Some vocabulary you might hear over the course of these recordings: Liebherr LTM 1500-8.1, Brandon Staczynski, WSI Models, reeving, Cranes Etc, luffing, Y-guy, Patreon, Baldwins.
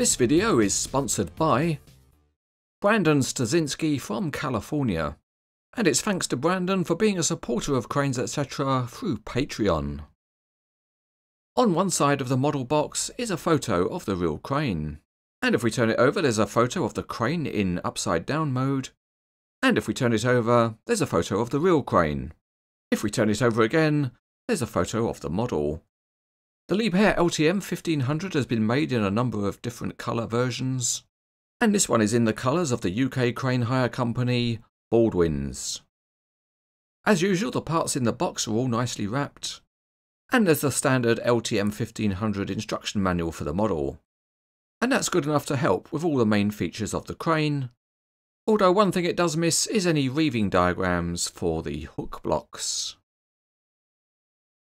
This video is sponsored by Brandon Staczynski from California, and it's thanks to Brandon for being a supporter of Cranes Etc through Patreon. On one side of the model box is a photo of the real crane, and if we turn it over there's a photo of the crane in upside down mode, and if we turn it over there's a photo of the real crane. If we turn it over again there's a photo of the model. The Liebherr LTM 1500 has been made in a number of different colour versions, and this one is in the colours of the UK crane hire company, Baldwins. As usual, the parts in the box are all nicely wrapped, and there's the standard LTM 1500 instruction manual for the model. And that's good enough to help with all the main features of the crane, although one thing it does miss is any reeving diagrams for the hook blocks.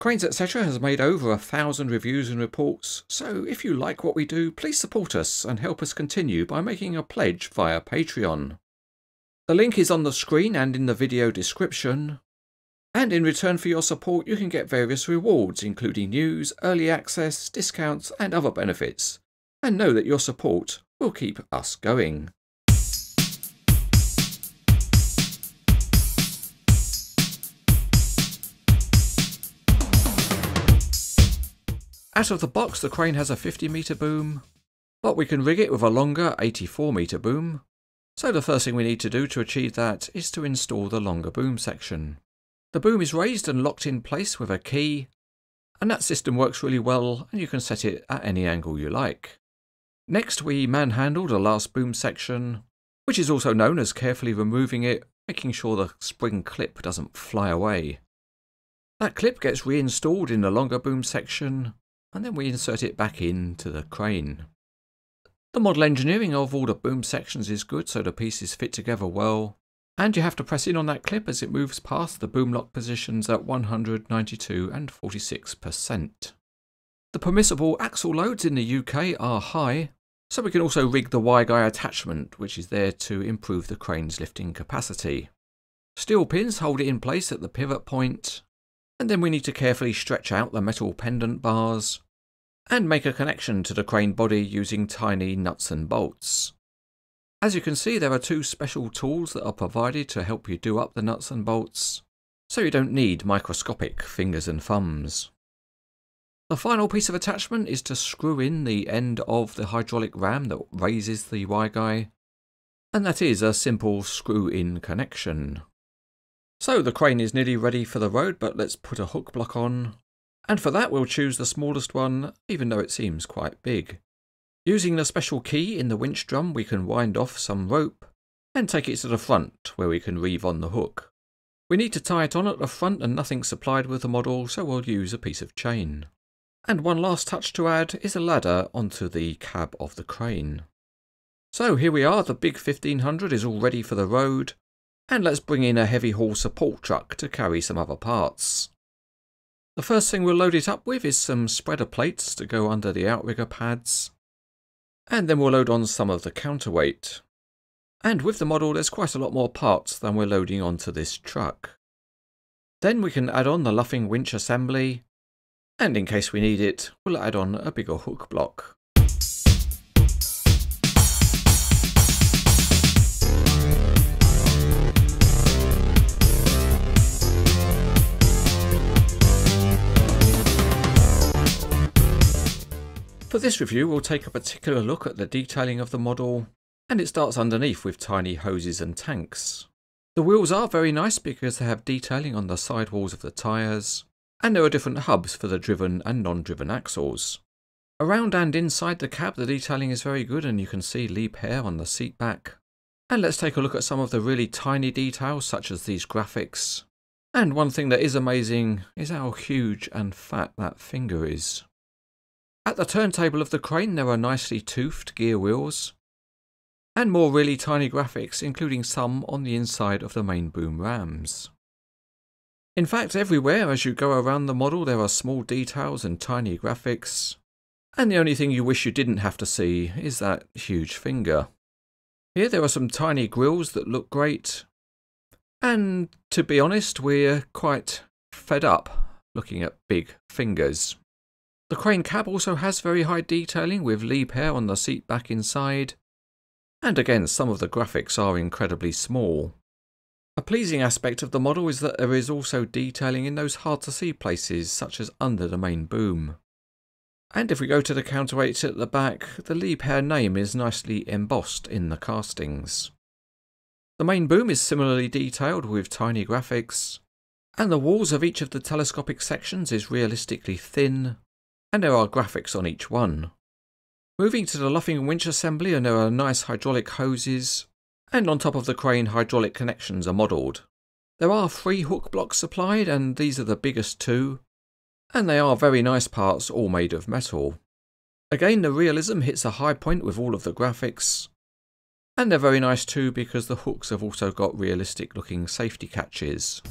Cranes Etc has made over 1,000 reviews and reports, so if you like what we do, please support us and help us continue by making a pledge via Patreon. The link is on the screen and in the video description, and in return for your support you can get various rewards including news, early access, discounts and other benefits, and know that your support will keep us going. Out of the box the crane has a 50 metre boom, but we can rig it with a longer 84 metre boom, so the first thing we need to do to achieve that is to install the longer boom section. The boom is raised and locked in place with a key, and that system works really well and you can set it at any angle you like. Next we manhandle the last boom section, which is also known as carefully removing it, making sure the spring clip doesn't fly away. That clip gets reinstalled in the longer boom section, and then we insert it back into the crane. The model engineering of all the boom sections is good, so the pieces fit together well, and you have to press in on that clip as it moves past the boom lock positions at 192 and 46%. The permissible axle loads in the UK are high, so we can also rig the Y-guy attachment, which is there to improve the crane's lifting capacity. Steel pins hold it in place at the pivot point, and then we need to carefully stretch out the metal pendant bars and make a connection to the crane body using tiny nuts and bolts. As you can see, there are two special tools that are provided to help you do up the nuts and bolts, so you don't need microscopic fingers and thumbs. The final piece of attachment is to screw in the end of the hydraulic ram that raises the Y-guy, and that is a simple screw-in connection. So the crane is nearly ready for the road, but let's put a hook block on, and for that we'll choose the smallest one, even though it seems quite big. Using the special key in the winch drum we can wind off some rope and take it to the front where we can reeve on the hook. We need to tie it on at the front and nothing's supplied with the model, so we'll use a piece of chain. And one last touch to add is a ladder onto the cab of the crane. So here we are, the big 1500 is all ready for the road. And let's bring in a heavy haul support truck to carry some other parts. The first thing we'll load it up with is some spreader plates to go under the outrigger pads, and then we'll load on some of the counterweight. And with the model there's quite a lot more parts than we're loading onto this truck. Then we can add on the luffing winch assembly, and in case we need it we'll add on a bigger hook block. For this review we'll take a particular look at the detailing of the model, and it starts underneath with tiny hoses and tanks. The wheels are very nice because they have detailing on the sidewalls of the tyres, and there are different hubs for the driven and non-driven axles. Around and inside the cab the detailing is very good, and you can see Liebherr on the seat back. And let's take a look at some of the really tiny details such as these graphics. And one thing that is amazing is how huge and fat that finger is. At the turntable of the crane there are nicely toothed gear wheels, and more really tiny graphics including some on the inside of the main boom rams. In fact, everywhere as you go around the model there are small details and tiny graphics, and the only thing you wish you didn't have to see is that huge finger. Here there are some tiny grills that look great, and to be honest we're quite fed up looking at big fingers. The crane cab also has very high detailing with Liebherr on the seat back inside. And again, some of the graphics are incredibly small. A pleasing aspect of the model is that there is also detailing in those hard to see places, such as under the main boom. And if we go to the counterweights at the back, the Liebherr name is nicely embossed in the castings. The main boom is similarly detailed with tiny graphics, and the walls of each of the telescopic sections is realistically thin, and there are graphics on each one. Moving to the luffing winch assembly, and there are nice hydraulic hoses, and on top of the crane hydraulic connections are modelled. There are 3 hook blocks supplied, and these are the biggest 2, and they are very nice parts, all made of metal. Again, the realism hits a high point with all of the graphics, and they're very nice too because the hooks have also got realistic looking safety catches.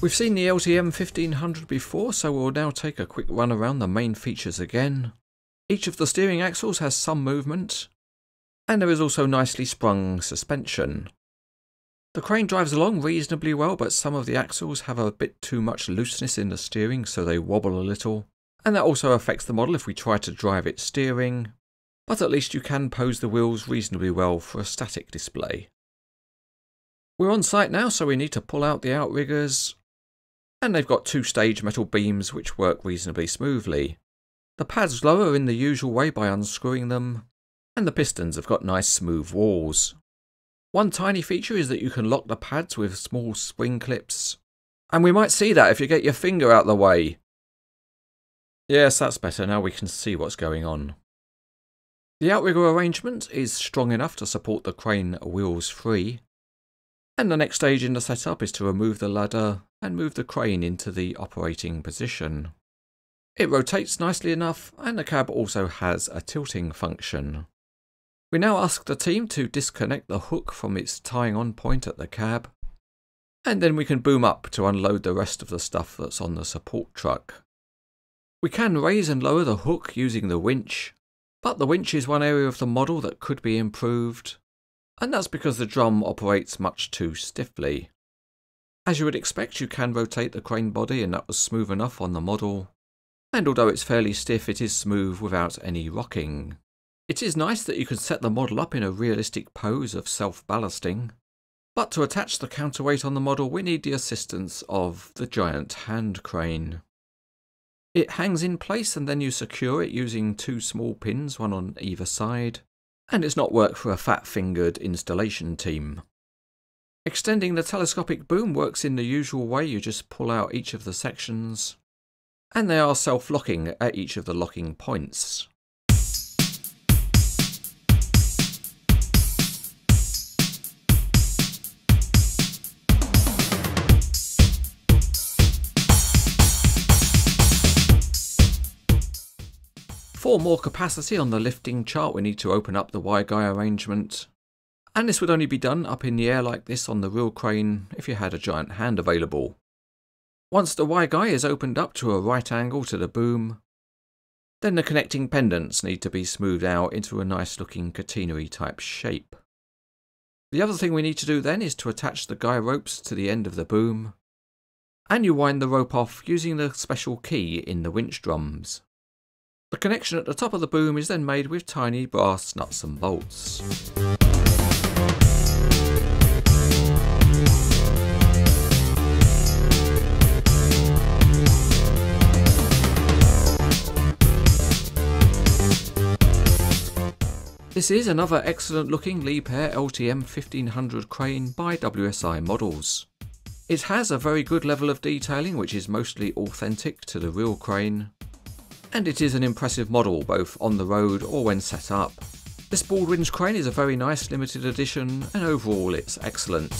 We've seen the LTM 1500 before, so we'll now take a quick run around the main features again. Each of the steering axles has some movement, and there is also nicely sprung suspension. The crane drives along reasonably well, but some of the axles have a bit too much looseness in the steering, so they wobble a little, and that also affects the model if we try to drive it steering, but at least you can pose the wheels reasonably well for a static display. We're on site now, so we need to pull out the outriggers. And they've got 2-stage metal beams which work reasonably smoothly. The pads lower in the usual way by unscrewing them, and the pistons have got nice smooth walls. One tiny feature is that you can lock the pads with small spring clips, and we might see that if you get your finger out the way. Yes, that's better, now we can see what's going on. The outrigger arrangement is strong enough to support the crane wheels free, and the next stage in the setup is to remove the ladder and move the crane into the operating position. It rotates nicely enough, and the cab also has a tilting function. We now ask the team to disconnect the hook from its tying on point at the cab, and then we can boom up to unload the rest of the stuff that's on the support truck. We can raise and lower the hook using the winch, but the winch is one area of the model that could be improved, and that's because the drum operates much too stiffly. As you would expect, you can rotate the crane body, and that was smooth enough on the model. And although it's fairly stiff, it is smooth without any rocking. It is nice that you can set the model up in a realistic pose of self-ballasting. But to attach the counterweight on the model, we need the assistance of the giant hand crane. It hangs in place, and then you secure it using 2 small pins, one on either side. And it's not work for a fat-fingered installation team. Extending the telescopic boom works in the usual way, you just pull out each of the sections, and they are self-locking at each of the locking points. For more capacity on the lifting chart, we need to open up the Y-guy arrangement. And this would only be done up in the air like this on the real crane if you had a giant hand available. Once the Y-guy is opened up to a right angle to the boom, then the connecting pendants need to be smoothed out into a nice looking catenary type shape. The other thing we need to do then is to attach the guy ropes to the end of the boom, and you wind the rope off using the special key in the winch drums. The connection at the top of the boom is then made with tiny brass nuts and bolts. This is another excellent looking Liebherr LTM 1500 crane by WSI Models. It has a very good level of detailing which is mostly authentic to the real crane, and it is an impressive model both on the road or when set up. This Baldwins crane is a very nice limited edition, and overall it's excellent.